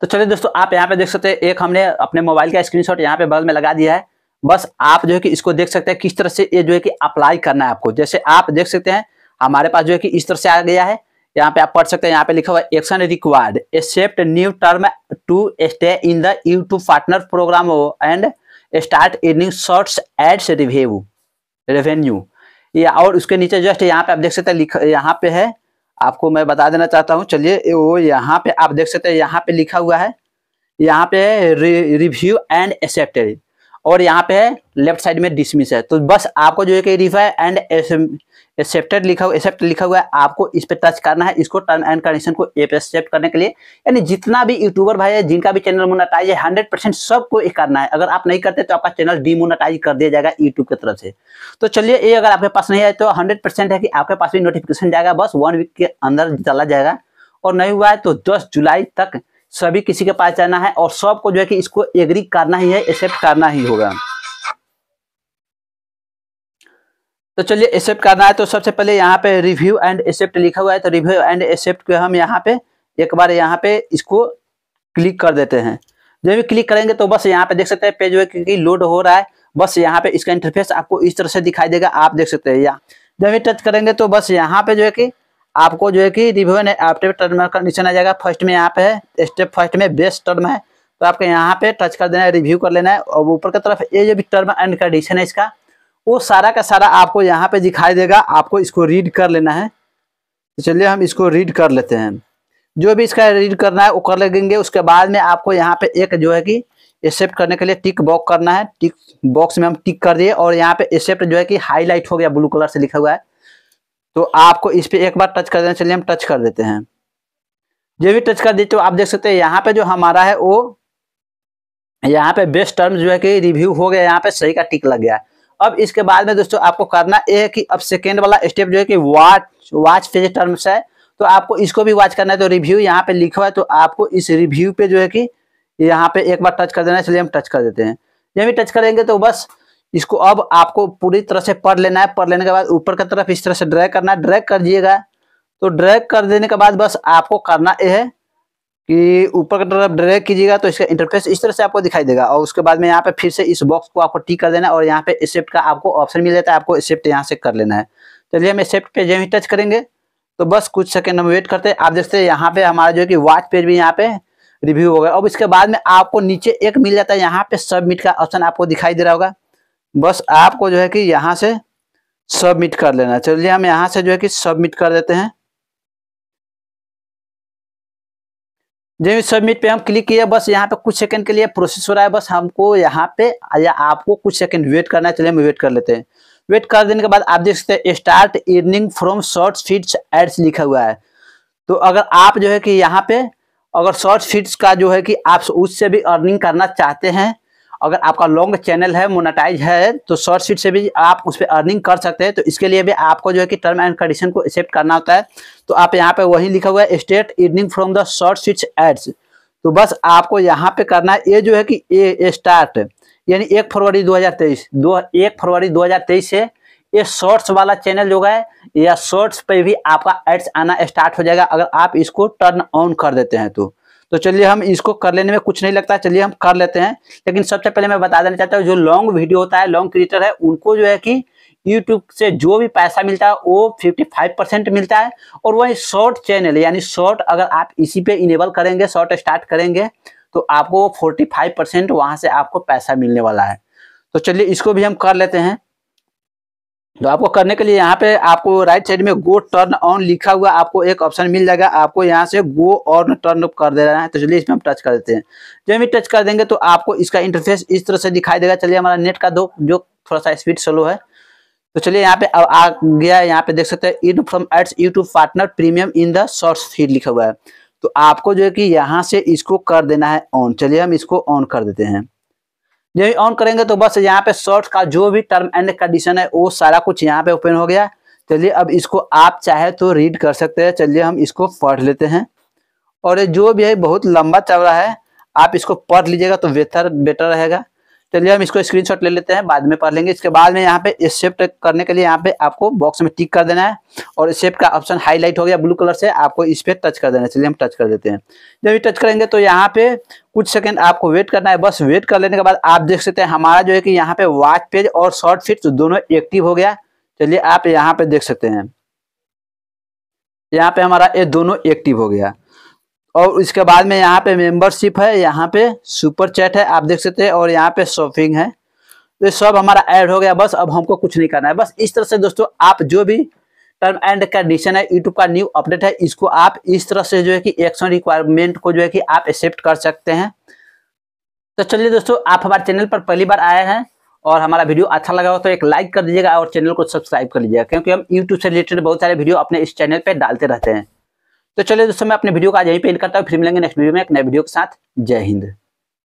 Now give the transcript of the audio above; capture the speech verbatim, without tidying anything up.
तो चलिए दोस्तों, आप यहाँ पे देख सकते हैं एक हमने अपने मोबाइल का स्क्रीनशॉट यहाँ पे बगल में लगा दिया है। बस आप जो है कि इसको देख सकते हैं किस तरह से ये जो है कि अप्लाई करना है आपको। जैसे आप देख सकते हैं हमारे पास जो है कि इस तरह से आ गया है। यहाँ पे आप पढ़ सकते हैं, यहाँ पे लिखा हुआ action required accept new term to stay in the YouTube partner program and start earning shorts ads review revenue. और उसके नीचे जस्ट यहाँ पे आप देख सकते हैं लिखा यहाँ पे है, आपको मैं बता देना चाहता हूँ। चलिए वो यहाँ पे आप देख सकते हैं यहाँ पे लिखा हुआ है, यहाँ पे रिव्यू एंड एक्सेप्टेड और यहाँ पे है लेफ्ट साइड में डिसमिस है। तो बस आपको जो है कि रिव्यू एंड एक्सेप्टेड लिखा हुआ एक्सेप्ट लिखा हुआ है, आपको इस पे टच करना है। इसको टर्म एंड कंडीशन को एक्सेप्ट करने के लिए, यानी जितना भी यूट्यूबर भाई है जिनका भी चैनल मोनेटाइज है हंड्रेड परसेंट सबको ये करना है। अगर आप नहीं करते तो आपका चैनल डीमोनेटाइज कर दिया जाएगा यूट्यूब की तरफ से। तो चलिए ये अगर आपके पास नहीं है तो हंड्रेड परसेंट है कि आपके पास भी नोटिफिकेशन जाएगा, बस वन वीक के अंदर चला जाएगा। और नहीं हुआ है तो दस जुलाई तक सभी किसी के पास जाना है और सबको जो है कि इसको एग्री करना ही है, एक्सेप्ट करना ही होगा। तो चलिए एक्सेप्ट करना है, तो सबसे पहले यहाँ पे रिव्यू एंड एक्सेप्ट लिखा हुआ है। तो रिव्यू एंड एक्सेप्ट को हम यहाँ पे एक बार यहाँ पे इसको क्लिक कर देते हैं। जब भी क्लिक करेंगे तो बस यहाँ पे देख सकते हैं पेज जो है क्योंकि लोड हो रहा है। बस यहाँ पे इसका इंटरफेस आपको इस तरह से दिखाई देगा, आप देख सकते हैं। या जब भी टच करेंगे तो बस यहाँ पे जो है कि आपको जो है कि review and accept term condition आ जाएगा। फर्स्ट में यहाँ पे है, स्टेप फर्स्ट में बेस्ट टर्म है, तो आपको यहाँ पे टच कर देना है, रिव्यू कर लेना है। और ऊपर की तरफ ये जो भी टर्म एंड कंडीशन है इसका वो सारा का सारा आपको यहाँ पे दिखाई देगा, आपको इसको रीड कर लेना है। तो चलिए हम इसको रीड कर लेते हैं, जो भी इसका रीड करना है वो कर लेंगे। उसके बाद में आपको यहाँ पे एक जो है कि एक्सेप्ट करने के लिए टिक बॉक्स करना है, टिक बॉक्स में हम टिक कर दिए और यहाँ पे एक्सेप्ट जो है कि हाईलाइट हो गया, ब्लू कलर से लिखा हुआ है। तो आपको इस पर एक बार टच कर देना, चलिए हम टच कर देते हैं। जो भी टच कर दिए तो आप देख सकते हैं यहाँ पे जो हमारा है वो यहाँ पे बेस्ट टर्म जो है कि रिव्यू हो गया, यहाँ पे सही का टिक लग गया। अब इसके बाद में दोस्तों आपको करना यह है कि अब सेकेंड वाला स्टेप जो है कि वाच वाच पेज टर्म्स है, तो आपको इसको भी वाच करना है। तो रिव्यू यहाँ पे लिखा हुआ है, तो आपको इस रिव्यू पे जो है कि यहाँ पे एक बार टच कर देना है, चलिए हम टच कर देते हैं। जब भी टच करेंगे तो बस इसको अब आपको पूरी तरह से पढ़ लेना है। पढ़ लेने के बाद ऊपर की तरफ इस तरह से ड्रैग करना है, ड्रैग कर दिएगा। तो ड्रैग कर देने के बाद बस आपको करना यह है कि ऊपर की तरफ ड्रैग कीजिएगा तो इसका इंटरफेस इस तरह से आपको दिखाई देगा। और उसके बाद में यहाँ पे फिर से इस बॉक्स को आपको टिक कर देना है और यहाँ पे एक्सेप्ट का आपको ऑप्शन मिल जाता है, आपको एक्सेप्ट यहाँ से कर लेना है। चलिए हम एक्सेप्ट पे जब ही टच करेंगे तो बस कुछ सेकेंड हम वेट करते हैं। आप देखते हैं यहाँ पे हमारा जो है कि वाच पेज भी यहाँ पे रिव्यू हो गया। अब इसके बाद में आपको नीचे एक मिल जाता है, यहाँ पे सबमिट का ऑप्शन आपको दिखाई दे रहा होगा, बस आपको जो है कि यहाँ से सबमिट कर लेना। चलिए हम यहाँ से जो है कि सबमिट कर देते हैं। जब सबमिट पे हम क्लिक किया बस यहाँ पे कुछ सेकंड के लिए प्रोसेस हो रहा है, बस हमको यहाँ पे या आपको कुछ सेकंड वेट करना है। चलिए हम वेट कर लेते हैं। वेट कर देने के बाद आप देख सकते हैं start earning from shorts feeds ads लिखा हुआ है। तो अगर आप जो है कि यहाँ पे अगर शॉर्ट्स फीड्स का जो है कि आप उससे भी अर्निंग करना चाहते हैं, अगर आपका लॉन्ग चैनल है मोनेटाइज है तो शॉर्ट फीड से भी आप उस पर अर्निंग कर सकते हैं। तो इसके लिए भी आपको जो है कि टर्म एंड कंडीशन को एक्सेप्ट करना होता है। तो आप यहाँ पे वही लिखा हुआ है start earning from the short feeds ads. तो बस आपको यहाँ पे करना है ये जो है कि ये स्टार्ट यानी एक फरवरी दो हजार तेईस दो एक फरवरी दो हजार तेईस से ये शॉर्ट्स वाला चैनल जो है या शॉर्ट्स पे भी आपका एड्स आना स्टार्ट हो जाएगा अगर आप इसको टर्न ऑन कर देते हैं। तो तो चलिए हम इसको कर लेने में कुछ नहीं लगता, चलिए हम कर लेते हैं। लेकिन सबसे पहले मैं बता देना चाहता हूँ जो लॉन्ग वीडियो होता है, लॉन्ग क्रिएटर है, उनको जो है कि यूट्यूब से जो भी पैसा मिलता है वो पचपन परसेंट मिलता है। और वही शॉर्ट चैनल यानी शॉर्ट अगर आप इसी पे इनेबल करेंगे, शॉर्ट स्टार्ट करेंगे तो आपको फोर्टी फाइव परसेंट वहाँ से आपको पैसा मिलने वाला है। तो चलिए इसको भी हम कर लेते हैं। तो आपको करने के लिए यहाँ पे आपको राइट साइड में गो टर्न ऑन लिखा हुआ आपको एक ऑप्शन मिल जाएगा, आपको यहाँ से गो और टर्न ऑफ कर देना है। तो चलिए इसमें हम टच कर देते हैं। जब भी टच कर देंगे तो आपको इसका इंटरफेस इस तरह से दिखाई देगा। चलिए हमारा नेट का दो जो थोड़ा सा स्पीड स्लो है, तो चलिए यहाँ पे अब आ गया। यहाँ पे देख सकते हैं इन from ads YouTube partner premium in the shorts feed लिखा हुआ है। तो आपको जो है कि यहाँ से इसको कर देना है ऑन। चलिए हम इसको ऑन कर देते हैं। जब ऑन करेंगे तो बस यहाँ पे शॉर्ट्स का जो भी टर्म एंड कंडीशन है वो सारा कुछ यहाँ पे ओपन हो गया। चलिए अब इसको आप चाहे तो रीड कर सकते हैं। चलिए हम इसको पढ़ लेते हैं और ये जो भी है बहुत लंबा चौड़ा है, आप इसको पढ़ लीजिएगा तो बेहतर बेटर रहेगा। चलिए हम इसको स्क्रीनशॉट ले लेते हैं, बाद में पढ़ लेंगे। इसके बाद में यहाँ पे इस शेप करने के लिए यहाँ पे आपको बॉक्स में टिक कर देना है और इस शेप का ऑप्शन हाईलाइट हो गया ब्लू कलर से, आपको इस पे टच कर देना है। चलिए हम टच कर देते हैं। जब ये टच करेंगे तो यहाँ पे कुछ सेकंड आपको वेट करना है। बस वेट कर लेने के बाद आप देख सकते हैं हमारा जो है कि यहाँ पे वॉच पेज और शॉर्ट फिट दोनों एक्टिव हो गया। चलिए आप यहाँ पे देख सकते हैं, यहाँ पे हमारा ये दोनों एक्टिव हो गया। और इसके बाद में यहाँ पे मेंबरशिप है, यहाँ पे सुपर चैट है आप देख सकते हैं, और यहाँ पे शॉपिंग है। ये सब हमारा ऐड हो गया। बस अब हमको कुछ नहीं करना है। बस इस तरह से दोस्तों आप जो भी टर्म एंड कंडीशन है यूट्यूब का न्यू अपडेट है, इसको आप इस तरह से जो है कि एक्शन रिक्वायरमेंट को जो है कि आप एक्सेप्ट कर सकते हैं। तो चलिए दोस्तों, आप हमारे चैनल पर पहली बार आए हैं और हमारा वीडियो अच्छा लगा हो तो एक लाइक कर दीजिएगा और चैनल को सब्सक्राइब कर लीजिएगा, क्योंकि हम यूट्यूब से रिलेटेड बहुत सारे वीडियो अपने इस चैनल पर डालते रहते हैं। तो चलिए दोस्तों, मैं अपने वीडियो का आज यहीं पे एंड करता हूँ। फिर मिलेंगे नेक्स्ट वीडियो में एक नए वीडियो के साथ। जय हिंद।